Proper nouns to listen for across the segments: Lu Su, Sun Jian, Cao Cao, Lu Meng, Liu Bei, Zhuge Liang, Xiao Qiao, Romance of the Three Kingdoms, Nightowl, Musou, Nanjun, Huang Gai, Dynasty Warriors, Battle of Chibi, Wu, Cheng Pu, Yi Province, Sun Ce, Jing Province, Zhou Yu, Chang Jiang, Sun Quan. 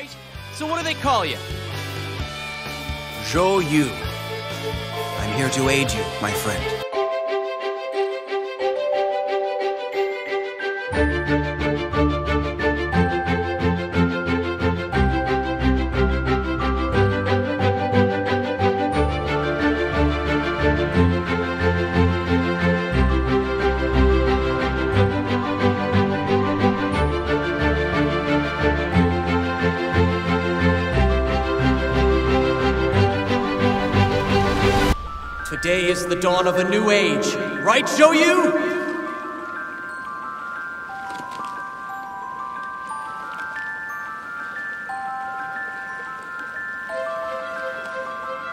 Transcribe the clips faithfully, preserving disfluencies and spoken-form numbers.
right? So what do they call you? Zhou Yu. I'm here to aid you, my friend. Today is the dawn of a new age, right, Zhou Yu?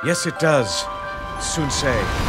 Yes, it does, Sun Ce.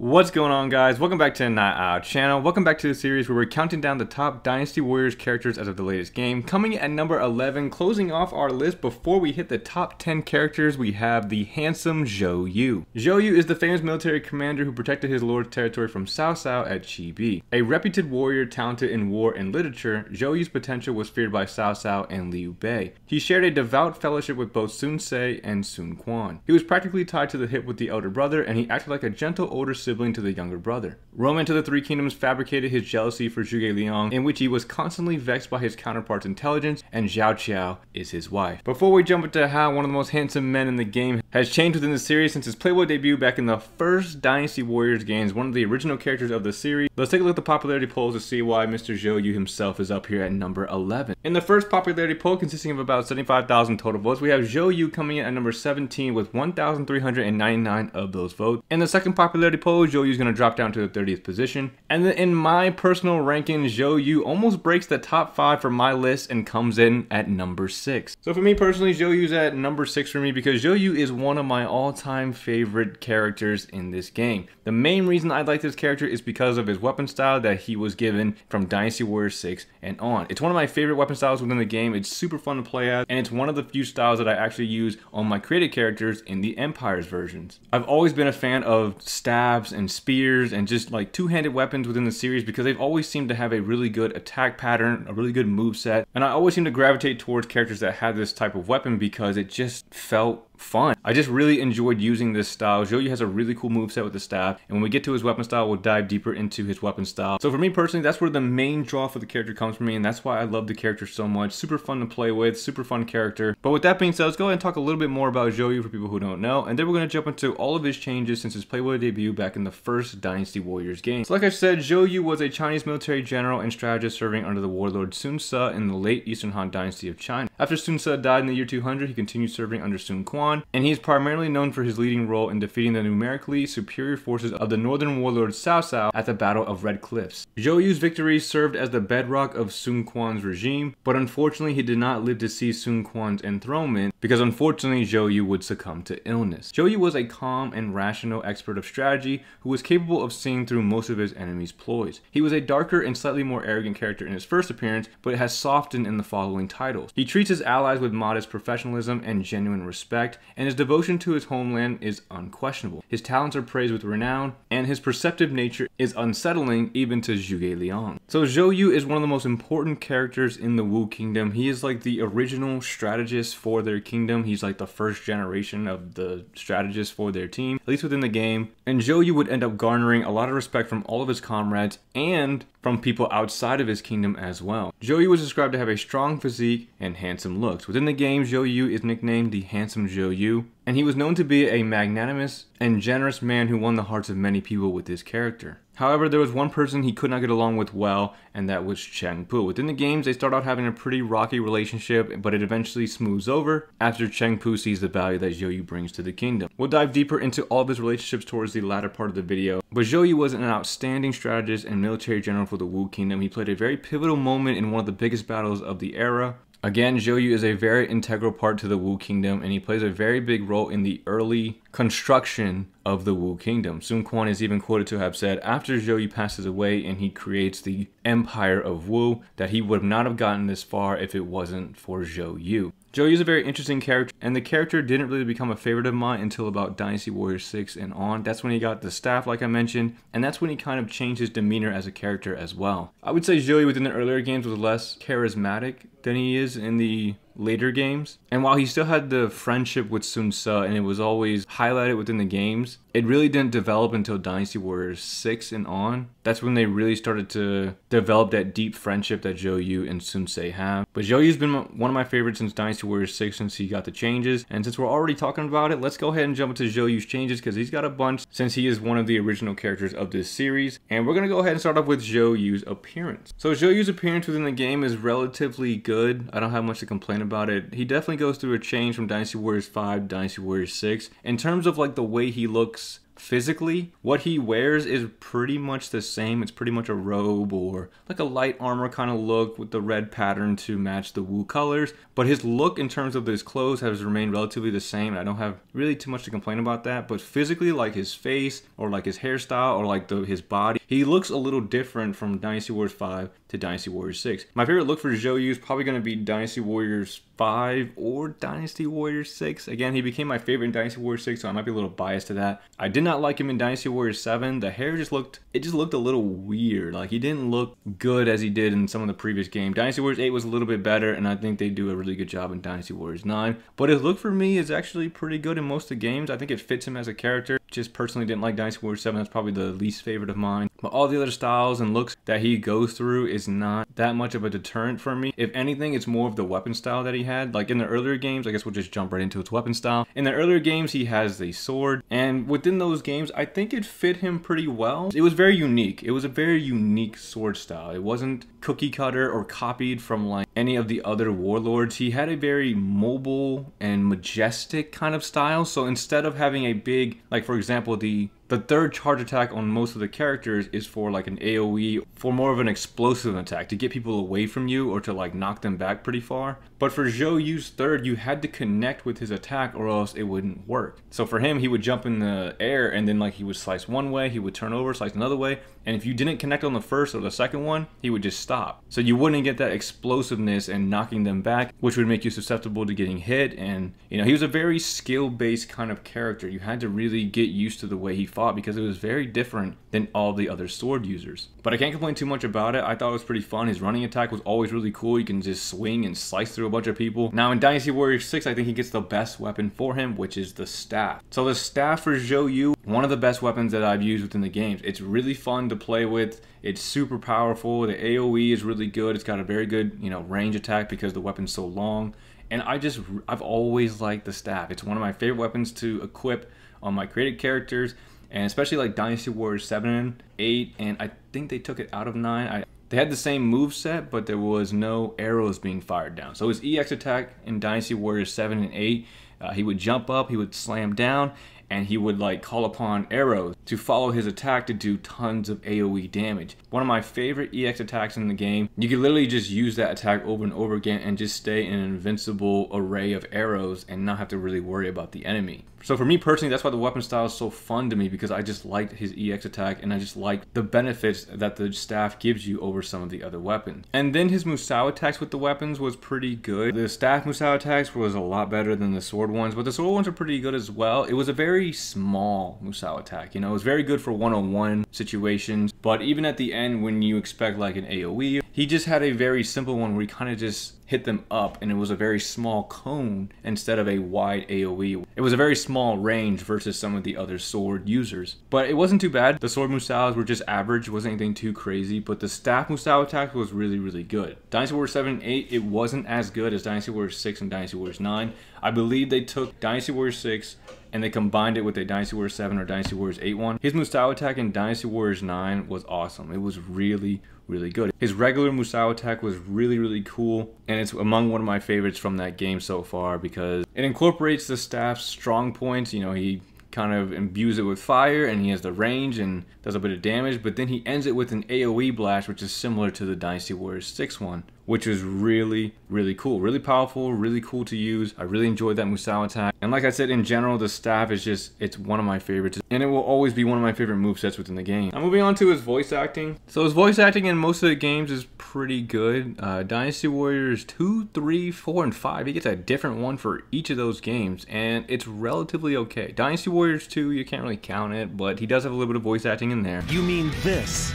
What's going on, guys? Welcome back to the Nightowl channel. Welcome back to the series where we're counting down the top Dynasty Warriors characters as of the latest game. Coming at number eleven, closing off our list before we hit the top ten characters, we have the handsome Zhou Yu. Zhou Yu is the famous military commander who protected his lord's territory from Cao Cao at Chibi. A reputed warrior talented in war and literature, Zhou Yu's potential was feared by Cao Cao and Liu Bei. He shared a devout fellowship with both Sun Ce and Sun Quan. He was practically tied to the hip with the elder brother, and he acted like a gentle older sibling to the younger brother. Romance of the Three Kingdoms fabricated his jealousy for Zhuge Liang, in which he was constantly vexed by his counterpart's intelligence, and Xiao Qiao is his wife. Before we jump into how one of the most handsome men in the game has changed within the series since his Playboy debut back in the first Dynasty Warriors games, one of the original characters of the series, let's take a look at the popularity polls to see why Mister Zhou Yu himself is up here at number eleven. In the first popularity poll, consisting of about seventy-five thousand total votes, we have Zhou Yu coming in at number seventeen with one thousand three hundred ninety-nine of those votes. In the second popularity poll, Zhou Yu's going to drop down to the thirtieth position. And then in my personal ranking, Zhou Yu almost breaks the top five for my list and comes in at number six. So for me personally, Zhou Yu's at number six for me because Zhou Yu is one of my all-time favorite characters in this game. The main reason I like this character is because of his weapon style that he was given from Dynasty Warriors six and on. It's one of my favorite weapon styles within the game. It's super fun to play as, and it's one of the few styles that I actually use on my created characters in the Empire's versions. I've always been a fan of stabs and spears and just like two-handed weapons within the series because they've always seemed to have a really good attack pattern, a really good moveset, and I always seem to gravitate towards characters that have this type of weapon because it just felt fun. I just really enjoyed using this style. Zhou Yu has a really cool moveset with the staff, and when we get to his weapon style, we'll dive deeper into his weapon style. So for me personally, that's where the main draw for the character comes from me, and that's why I love the character so much. Super fun to play with, super fun character. But with that being said, let's go ahead and talk a little bit more about Zhou Yu for people who don't know, and then we're going to jump into all of his changes since his Playboy debut back in the first Dynasty Warriors game. So like I said, Zhou Yu was a Chinese military general and strategist serving under the warlord Sun Ce in the late Eastern Han Dynasty of China. After Sun Ce died in the year two hundred, he continued serving under Sun Quan, and he is primarily known for his leading role in defeating the numerically superior forces of the northern warlord Cao Cao at the Battle of Red Cliffs. Zhou Yu's victory served as the bedrock of Sun Quan's regime, but unfortunately he did not live to see Sun Quan's enthronement because unfortunately Zhou Yu would succumb to illness. Zhou Yu was a calm and rational expert of strategy who was capable of seeing through most of his enemies' ploys. He was a darker and slightly more arrogant character in his first appearance, but has softened in the following titles. He treats his allies with modest professionalism and genuine respect, and his devotion to his homeland is unquestionable. His talents are praised with renown, and his perceptive nature is unsettling even to Zhuge Liang. So Zhou Yu is one of the most important characters in the Wu Kingdom. He is like the original strategist for their kingdom. He's like the first generation of the strategists for their team, at least within the game. And Zhou Yu would end up garnering a lot of respect from all of his comrades and from people outside of his kingdom as well. Zhou Yu was described to have a strong physique and handsome looks. Within the game, Zhou Yu is nicknamed the Handsome Zhou Yu, and he was known to be a magnanimous and generous man who won the hearts of many people with his character. However, there was one person he could not get along with well, and that was Cheng Pu. Within the games, they start out having a pretty rocky relationship, but it eventually smooths over after Cheng Pu sees the value that Zhou Yu brings to the kingdom. We'll dive deeper into all of his relationships towards the latter part of the video, but Zhou Yu was an outstanding strategist and military general for the Wu Kingdom. He played a very pivotal moment in one of the biggest battles of the era. Again, Zhou Yu is a very integral part to the Wu Kingdom, and he plays a very big role in the early construction of the Wu Kingdom. Sun Quan is even quoted to have said, after Zhou Yu passes away and he creates the Empire of Wu, that he would not have gotten this far if it wasn't for Zhou Yu. Zhou Yu is a very interesting character, and the character didn't really become a favorite of mine until about Dynasty Warriors six and on. That's when he got the staff, like I mentioned, and that's when he kind of changed his demeanor as a character as well. I would say Zhou Yu within the earlier games was less charismatic than he is in the later games, and while he still had the friendship with Sun Ce and it was always highlighted within the games, it really didn't develop until Dynasty Warriors six and on. That's when they really started to develop that deep friendship that Zhou Yu and Sun Ce have. But Zhou Yu's been one of my favorites since Dynasty Warriors six, since he got the changes, and since we're already talking about it, let's go ahead and jump into Zhou Yu's changes because he's got a bunch since he is one of the original characters of this series. And we're gonna go ahead and start off with Zhou Yu's appearance. So Zhou Yu's appearance within the game is relatively good. I don't have much to complain about about it. He definitely goes through a change from Dynasty Warriors five to Dynasty Warriors six. In terms of like the way he looks physically, what he wears is pretty much the same. It's pretty much a robe or like a light armor kind of look with the red pattern to match the Wu colors. But his look in terms of his clothes has remained relatively the same. I don't have really too much to complain about that. But physically, like his face or like his hairstyle or like the, his body, he looks a little different from Dynasty Warriors five to Dynasty Warriors six. My favorite look for Zhou Yu is probably going to be Dynasty Warriors five or Dynasty Warriors six. Again, he became my favorite in Dynasty Warriors six, so I might be a little biased to that. I did not like him in Dynasty Warriors seven. The hair just looked, it just looked a little weird. Like he didn't look good as he did in some of the previous game. Dynasty Warriors eight was a little bit better, and I think they do a really good job in Dynasty Warriors nine. But his look for me is actually pretty good in most of the games. I think it fits him as a character. Just personally didn't like Dynasty Warriors seven. That's probably the least favorite of mine. But all the other styles and looks that he goes through is not that much of a deterrent for me. If anything, it's more of the weapon style that he had. Like in the earlier games, I guess we'll just jump right into its weapon style. In the earlier games, he has the sword, and within those games, I think it fit him pretty well. It was very unique. It was a very unique sword style. It wasn't cookie cutter or copied from like any of the other warlords. He had a very mobile and majestic kind of style. So instead of having a big, like for example, the The third charge attack on most of the characters is for like an AoE, for more of an explosive attack to get people away from you or to like knock them back pretty far. But for Zhou Yu's third, you had to connect with his attack or else it wouldn't work. So for him, he would jump in the air and then like he would slice one way, he would turn over, slice another way. And if you didn't connect on the first or the second one, he would just stop. So you wouldn't get that explosiveness and knocking them back, which would make you susceptible to getting hit. And you know, he was a very skill-based kind of character. You had to really get used to the way he because it was very different than all the other sword users. But I can't complain too much about it. I thought it was pretty fun. His running attack was always really cool. You can just swing and slice through a bunch of people. Now in Dynasty Warriors six, I think he gets the best weapon for him, which is the staff. So the staff for Zhou Yu, one of the best weapons that I've used within the games. It's really fun to play with. It's super powerful. The AoE is really good. It's got a very good, you know, range attack because the weapon's so long. And I just, I've always liked the staff. It's one of my favorite weapons to equip on my created characters. And especially like Dynasty Warriors seven, eight, and I think they took it out of nine. I, they had the same moveset, but there was no arrows being fired down. So his E X attack in Dynasty Warriors seven and eight, uh, he would jump up, he would slam down, and he would like call upon arrows to follow his attack to do tons of AoE damage. One of my favorite E X attacks in the game. You could literally just use that attack over and over again and just stay in an invincible array of arrows and not have to really worry about the enemy. So for me personally, that's why the weapon style is so fun to me, because I just liked his E X attack and I just liked the benefits that the staff gives you over some of the other weapons. And then his Musou attacks with the weapons was pretty good. The staff Musou attacks was a lot better than the sword ones, but the sword ones are pretty good as well. It was a very Very small Musou attack, you know, it was very good for one-on-one situations, but even at the end when you expect like an AoE, He just had a very simple one where he kind of just hit them up, and it was a very small cone instead of a wide AoE. It was a very small range versus some of the other sword users. But it wasn't too bad. The sword musaos were just average, wasn't anything too crazy, but the staff musao attack was really, really good. Dynasty Warriors seven and eight, it wasn't as good as Dynasty Warriors six and Dynasty Warriors nine. I believe they took Dynasty Warriors six and they combined it with a Dynasty Warriors seven or Dynasty Warriors eight one. His musao attack in Dynasty Warriors nine was awesome. It was really, really good. His regular musao attack was really, really cool, and it's among one of my favorites from that game so far because it incorporates the staff's strong points. You know, he kind of imbues it with fire, and he has the range and does a bit of damage, but then he ends it with an AoE blast, which is similar to the Dynasty Warriors six one, which was really, really cool. Really powerful, really cool to use. I really enjoyed that musao attack. And like I said, in general, the staff is just, it's one of my favorites, and it will always be one of my favorite movesets within the game. I'm moving on to his voice acting. So his voice acting in most of the games is pretty good. Uh, Dynasty Warriors two, three, four, and five, he gets a different one for each of those games, and it's relatively okay. Dynasty Warriors two, you can't really count it, but he does have a little bit of voice acting in there. You mean this?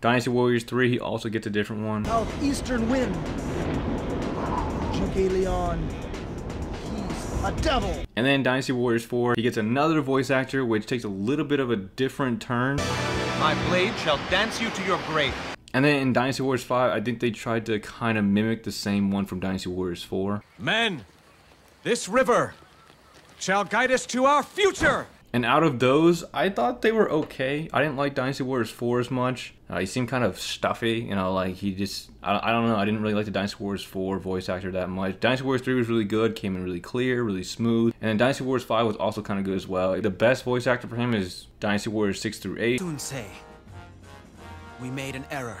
Dynasty Warriors three, he also gets a different one. Southeastern Wind. Zhuge Liang. He's a devil. And then Dynasty Warriors four, he gets another voice actor, which takes a little bit of a different turn. My blade shall dance you to your grave. And then in Dynasty Warriors five, I think they tried to kind of mimic the same one from Dynasty Warriors four. Men, this river shall guide us to our future. And out of those, I thought they were okay. I didn't like Dynasty Warriors four as much. Uh, he seemed kind of stuffy, you know, like he just, I, I don't know, I didn't really like the Dynasty Warriors four voice actor that much. Dynasty Warriors three was really good, came in really clear, really smooth. And then Dynasty Warriors five was also kind of good as well. The best voice actor for him is Dynasty Warriors six through eight. Sun Ce, we made an error.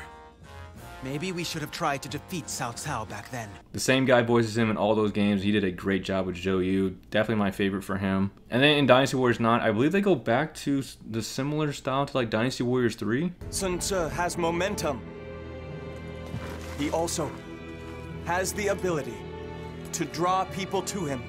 Maybe we should have tried to defeat Cao Cao back then. The same guy voices him in all those games. He did a great job with Zhou Yu. Definitely my favorite for him. And then in Dynasty Warriors nine, I believe they go back to the similar style to like Dynasty Warriors three. Sun Ce has momentum. He also has the ability to draw people to him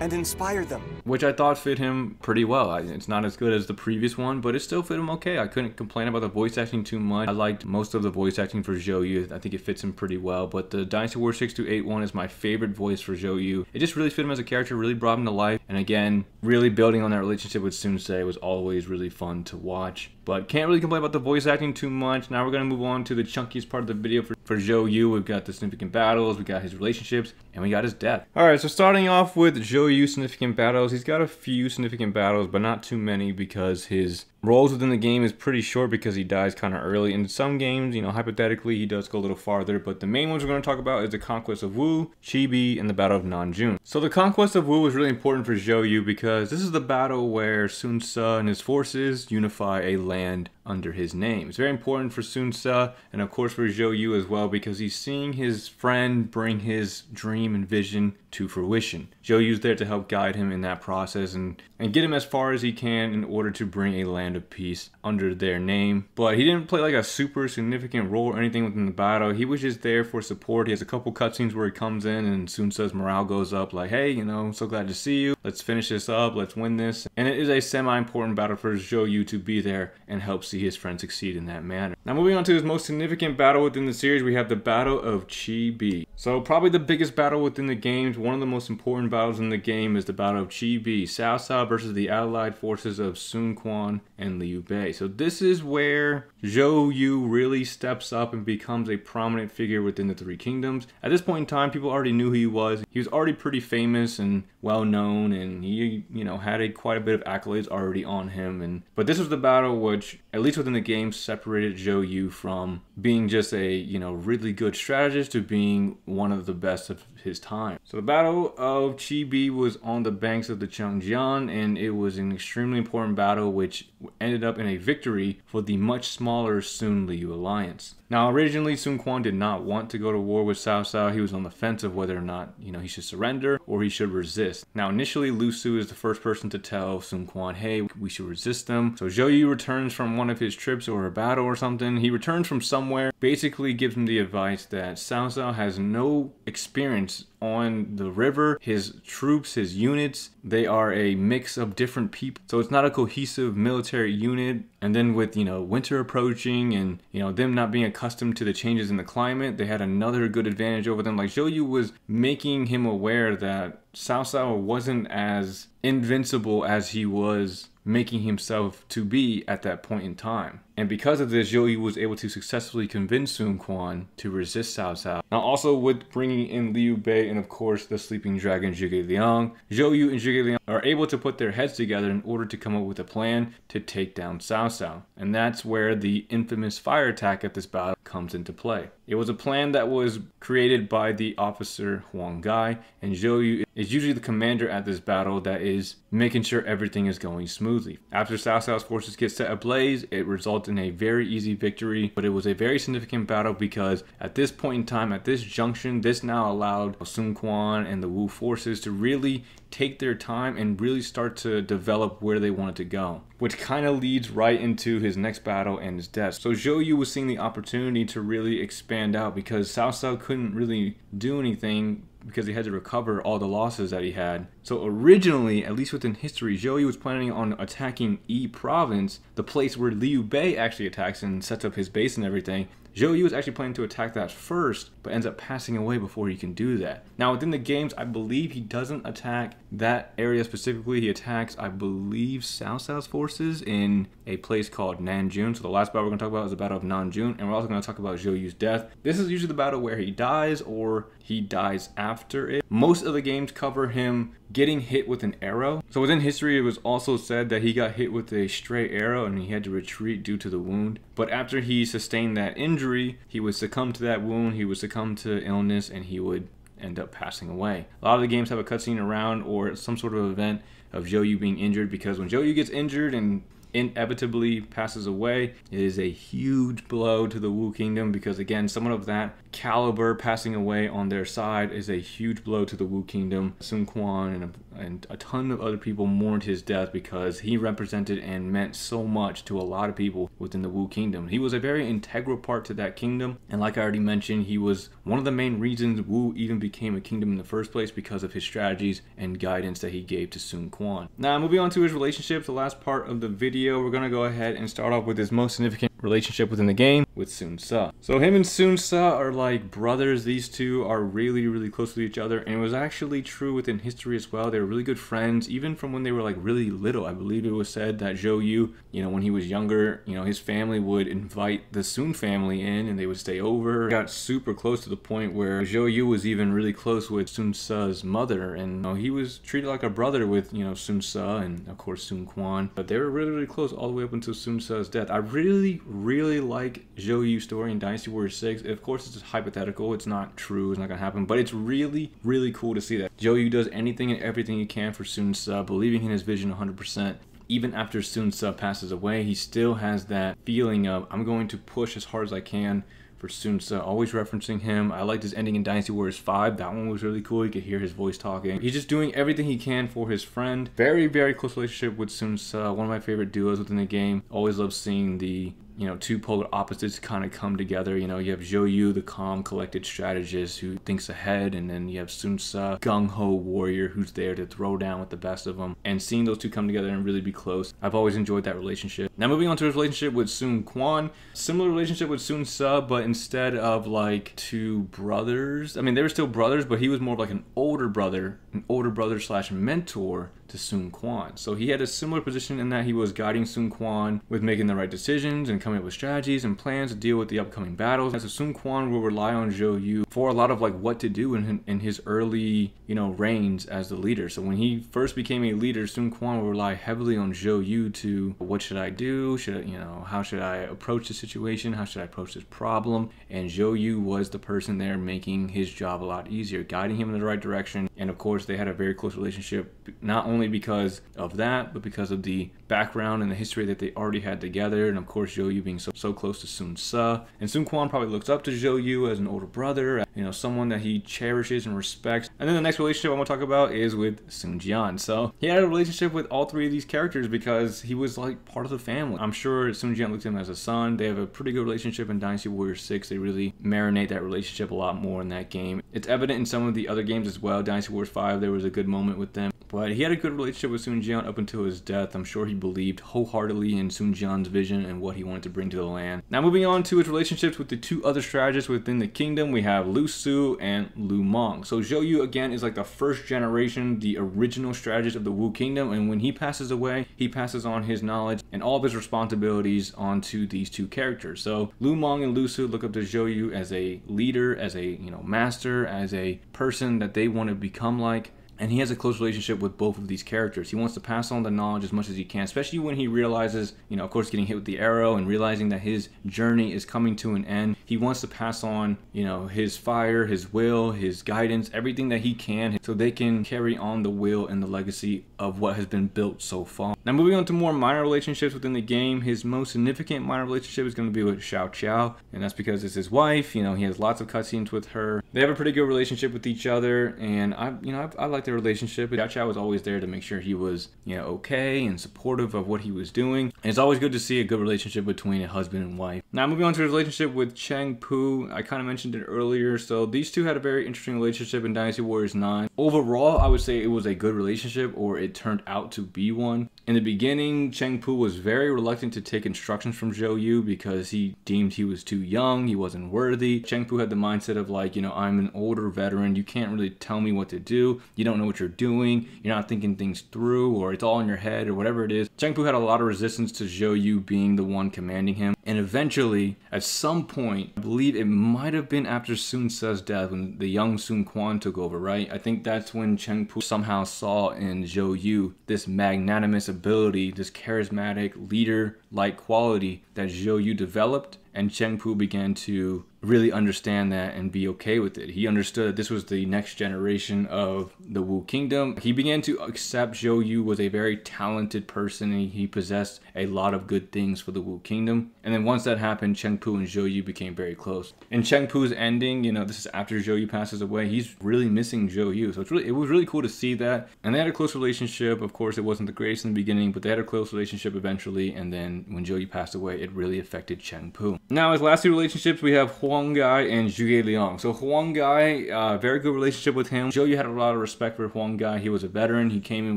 and inspire them. Which I thought fit him pretty well. It's not as good as the previous one, but it still fit him okay. I couldn't complain about the voice acting too much. I liked most of the voice acting for Zhou Yu. I think it fits him pretty well, but the Dynasty Warriors six to eight one is my favorite voice for Zhou Yu. It just really fit him as a character, really brought him to life, and again, really building on that relationship with Sun Ce was always really fun to watch. But can't really complain about the voice acting too much. Now we're going to move on to the chunkiest part of the video for, for Zhou Yu. We've got the significant battles, we got his relationships, and we got his death. Alright, so starting off with Zhou Yu's significant battles. He's got a few significant battles, but not too many because his roles within the game is pretty short because he dies kind of early. In some games, you know, hypothetically, he does go a little farther, but the main ones we're going to talk about is the Conquest of Wu, Chibi, and the Battle of Nanjun. So the Conquest of Wu was really important for Zhou Yu because this is the battle where Sun Ce and his forces unify a land under his name. It's very important for Sun Ce and of course for Zhou Yu as well because he's seeing his friend bring his dream and vision to fruition. Zhou Yu's there to help guide him in that process and, and get him as far as he can in order to bring a land of peace under their name. But he didn't play like a super significant role or anything within the battle. He was just there for support. He has a couple cutscenes where he comes in and Sun Ce's morale goes up like, hey, you know, I'm so glad to see you. Let's finish this up. Let's win this. And it is a semi-important battle for Zhou Yu to be there and help see his friend succeed in that manner. Now moving on to his most significant battle within the series, we have the Battle of Chibi. So probably the biggest battle within the games, one of the most important battles in the game is the Battle of Chibi, Cao Cao versus the allied forces of Sun Quan and Liu Bei. So this is where Zhou Yu really steps up and becomes a prominent figure within the Three Kingdoms. At this point in time, people already knew who he was. He was already pretty famous and well known, and he, you know, had a quite a bit of accolades already on him. And but this was the battle which, at least within the game, separated Zhou Yu from being just a, you know, really good strategist to being one of the best of his time. So the Battle of Chibi was on the banks of the Chang Jiang, and it was an extremely important battle which ended up in a victory for the much smaller Sun Liu alliance. Now originally Sun Quan did not want to go to war with Cao Cao. He was on the fence of whether or not, you know, he should surrender or he should resist. Now initially Lu Su is the first person to tell Sun Quan, hey, we should resist them. So Zhou Yu returns from one of his trips or a battle or something. He returns from somewhere, basically gives him the advice that Cao Cao has no experience units on the river, his troops, his units, they are a mix of different people. So it's not a cohesive military unit. And then with, you know, winter approaching and, you know, them not being accustomed to the changes in the climate, they had another good advantage over them. Like Zhou Yu was making him aware that Cao Cao wasn't as invincible as he was making himself to be at that point in time. And because of this, Zhou Yu was able to successfully convince Sun Quan to resist Cao Cao. Now also with bringing in Liu Bei and of course the sleeping dragon Zhuge Liang, Zhou Yu and Zhuge Liang are able to put their heads together in order to come up with a plan to take down Cao Cao. And that's where the infamous fire attack at this battle comes into play. It was a plan that was created by the officer Huang Gai, and Zhou Yu is usually the commander at this battle that is making sure everything is going smoothly. After Cao Cao's forces get set ablaze, it results in a very easy victory, but it was a very significant battle because at this point in time, at this junction, this now allowed Sun Quan and the Wu forces to really take their time and really start to develop where they wanted to go, which kind of leads right into his next battle and his death. So Zhou Yu was seeing the opportunity to really expand out because Cao Cao couldn't really do anything because he had to recover all the losses that he had. So originally, at least within history, Zhou Yu was planning on attacking Yi Province, the place where Liu Bei actually attacks and sets up his base and everything. Zhou Yu was actually planning to attack that first, but ends up passing away before he can do that. Now within the games, I believe he doesn't attack that area specifically. He attacks, I believe, Cao Cao's forces in a place called Nanjun. So the last battle we're going to talk about is the Battle of Nanjun, and we're also going to talk about Zhou Yu's death. This is usually the battle where he dies or he dies after it. Most of the games cover him getting hit with an arrow. So within history, it was also said that he got hit with a stray arrow and he had to retreat due to the wound. But after he sustained that injury, he would succumb to that wound, he would succumb to illness, and he would end up passing away. A lot of the games have a cutscene around or some sort of event of Zhou Yu being injured, because when Zhou Yu gets injured and inevitably passes away, it is a huge blow to the Wu Kingdom, because again, someone of that caliber passing away on their side is a huge blow to the Wu Kingdom. Sun Quan and a, and a ton of other people mourned his death because he represented and meant so much to a lot of people within the Wu Kingdom. He was a very integral part to that kingdom, and like I already mentioned, he was one of the main reasons Wu even became a kingdom in the first place, because of his strategies and guidance that he gave to Sun Quan. Now moving on to his relationship, the last part of the video, we're going to go ahead and start off with his most significant relationship within the game, with Sun Ce. So him and Sun Ce are like brothers. These two are really, really close to each other, and it was actually true within history as well. They were really good friends, even from when they were like really little. I believe it was said that Zhou Yu, you know, when he was younger, you know, his family would invite the Sun family in, and they would stay over. It got super close to the point where Zhou Yu was even really close with Sun Ce's mother, and you know, he was treated like a brother with, you know, Sun Ce and of course Sun Quan. But they were really, really close all the way up until Sun Ce's death. I really, really like Zhou Yu's story in Dynasty Warriors six. Of course, it's just hypothetical. It's not true. It's not going to happen. But it's really, really cool to see that Zhou Yu does anything and everything he can for Sun Ce, believing in his vision one hundred percent. Even after Sun Ce passes away, he still has that feeling of, I'm going to push as hard as I can for Sun Ce, always referencing him. I liked his ending in Dynasty Warriors five. That one was really cool. You could hear his voice talking. He's just doing everything he can for his friend. Very, very close relationship with Sun Ce. One of my favorite duos within the game. Always love seeing the, you know, two polar opposites kind of come together. You know, you have Zhou Yu, the calm, collected strategist who thinks ahead, and then you have Sun Ce, gung-ho warrior who's there to throw down with the best of them. And seeing those two come together and really be close, I've always enjoyed that relationship. Now moving on to his relationship with Sun Quan. Similar relationship with Sun Ce, but instead of like two brothers, I mean, they were still brothers, but he was more of like an older brother, an older brother slash mentor to Sun Quan. So he had a similar position in that he was guiding Sun Quan with making the right decisions and coming up with strategies and plans to deal with the upcoming battles. As Sun Quan will rely on Zhou Yu for a lot of like what to do in, in his early, you know, reigns as the leader. So when he first became a leader, Sun Quan will rely heavily on Zhou Yu to, what should I do? Should I, you know, how should I approach the situation? How should I approach this problem? And Zhou Yu was the person there making his job a lot easier, guiding him in the right direction. And of course, they had a very close relationship, not only because of that, but because of the background and the history that they already had together. And of course, Zhou Yu Yu being so, so close to Sun Ce. And Sun Quan probably looks up to Zhou Yu as an older brother, you know, someone that he cherishes and respects. And then the next relationship I want to talk about is with Sun Jian. So he had a relationship with all three of these characters because he was like part of the family. I'm sure Sun Jian looks at him as a son. They have a pretty good relationship in Dynasty Warriors six. They really marinate that relationship a lot more in that game. It's evident in some of the other games as well. Dynasty Warriors five, there was a good moment with them. But he had a good relationship with Sun Jian up until his death. I'm sure he believed wholeheartedly in Sun Jian's vision and what he wanted to bring to the land. Now moving on to his relationships with the two other strategists within the kingdom, we have Lu Su and Lu Meng. So Zhou Yu again is like the first generation, the original strategist of the Wu Kingdom, and when he passes away, he passes on his knowledge and all of his responsibilities onto these two characters. So Lu Meng and Lu Su look up to Zhou Yu as a leader, as a, you know, master, as a person that they want to become like. And he has a close relationship with both of these characters. He wants to pass on the knowledge as much as he can, especially when he realizes, you know, of course, getting hit with the arrow and realizing that his journey is coming to an end. He wants to pass on, you know, his fire, his will, his guidance, everything that he can, so they can carry on the will and the legacy of what has been built so far. Now, moving on to more minor relationships within the game, his most significant minor relationship is going to be with Xiao Qiao, and that's because it's his wife. You know, he has lots of cutscenes with her. They have a pretty good relationship with each other, and I, you know, I, I like the relationship. Xiao Qiao was always there to make sure he was, you know, okay and supportive of what he was doing. And it's always good to see a good relationship between a husband and wife. Now moving on to his relationship with Cheng Pu, I kind of mentioned it earlier. So these two had a very interesting relationship in Dynasty Warriors nine. Overall, I would say it was a good relationship, or it turned out to be one. In the beginning, Cheng Pu was very reluctant to take instructions from Zhou Yu because he deemed he was too young, he wasn't worthy. Cheng Pu had the mindset of like, you know, I'm an older veteran, you can't really tell me what to do, you don't know what you're doing, you're not thinking things through, or it's all in your head, or whatever it is. Cheng Pu had a lot of resistance to Zhou Yu being the one commanding him, and eventually, at some point, I believe it might have been after Sun Ce's death when the young Sun Quan took over, right? I think that's when Cheng Pu somehow saw in Zhou Yu this magnanimous ability, this charismatic leader-like quality that Zhou Yu developed, and Cheng Pu began to really understand that and be okay with it. He understood that this was the next generation of the Wu Kingdom. He began to accept Zhou Yu was a very talented person, and he possessed a lot of good things for the Wu Kingdom. And then once that happened, Cheng Pu and Zhou Yu became very close. In Cheng Pu's ending, you know, this is after Zhou Yu passes away, he's really missing Zhou Yu. So it's really, it was really cool to see that. And they had a close relationship. Of course, it wasn't the greatest in the beginning, but they had a close relationship eventually. And then when Zhou Yu passed away, it really affected Cheng Pu. Now, his last two relationships, we have Huang Gai and Zhuge Liang. So Huang Gai, uh, very good relationship with him. Zhou Yu had a lot of respect for Huang Gai. He was a veteran. He came in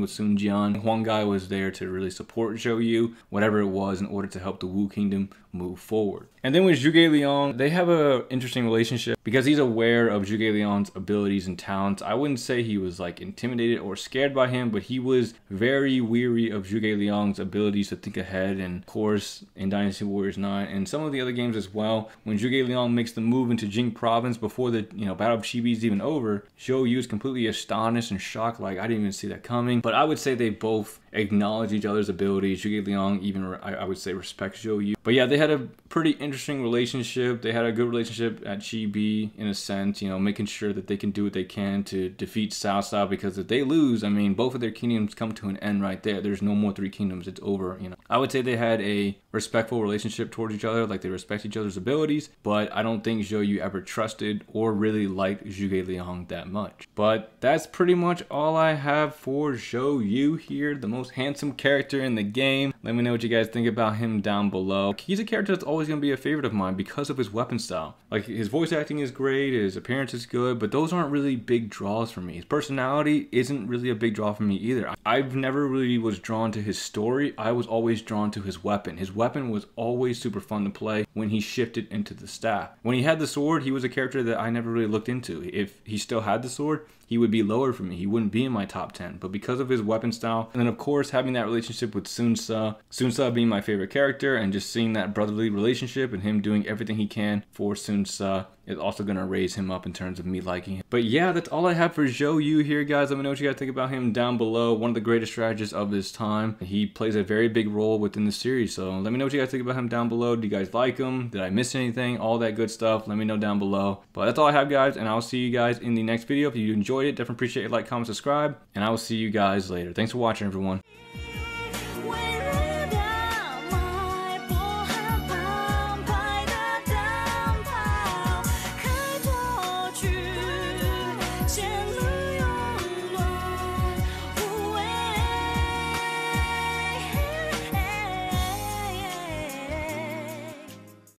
with Sun Jian. Huang Gai was there to really support Zhou Yu, whatever it was, in order to help the Wu Kingdom move forward. And then with Zhuge Liang, they have an interesting relationship because he's aware of Zhuge Liang's abilities and talents. I wouldn't say he was like intimidated or scared by him, but he was very weary of Zhuge Liang's abilities to think ahead. And of course, in Dynasty Warriors nine and some of the other games as well, when Zhuge Liang makes the move into Jing Province before the, you know, Battle of Chibi is even over, Zhou Yu is completely astonished and shocked, like, I didn't even see that coming. But I would say they both acknowledge each other's abilities. Zhuge Liang even, I, I would say, respects Zhou Yu. But yeah, they had a pretty interesting relationship. They had a good relationship at Chibi, in a sense, you know, making sure that they can do what they can to defeat Cao Cao, because if they lose, I mean, both of their kingdoms come to an end right there. There's no more three kingdoms. It's over, you know. I would say they had a respectful relationship towards each other, like they respect each other's abilities, but I don't think Zhou Yu ever trusted or really liked Zhuge Liang that much. But that's pretty much all I have for Zhou Yu here, the most handsome character in the game. Let me know what you guys think about him down below. He's a character that's always going to be a favorite of mine because of his weapon style. Like, his voice acting is great, his appearance is good, but those aren't really big draws for me. His personality isn't really a big draw for me either. I've never really was drawn to his story. I was always drawn to his weapon. His weapon was always super fun to play when he shifted into the staff. When he had the sword, he was a character that I never really looked into. If he still had the sword, he would be lower for me. He wouldn't be in my top ten, but because of his weapon style, and then of course having that relationship with Sun Ce, Sun Ce being my favorite character, and just seeing that brotherly relationship and him doing everything he can for Sun Ce is also going to raise him up in terms of me liking him. But yeah, that's all I have for Zhou Yu here, guys. Let me know what you guys think about him down below. One of the greatest strategists of his time. He plays a very big role within the series, so let me know what you guys think about him down below. Do you guys like him? Did I miss anything? All that good stuff. Let me know down below. But that's all I have, guys, and I'll see you guys in the next video. If you enjoyed it, definitely appreciate it. Like, comment, subscribe, and I will see you guys later. Thanks for watching, everyone.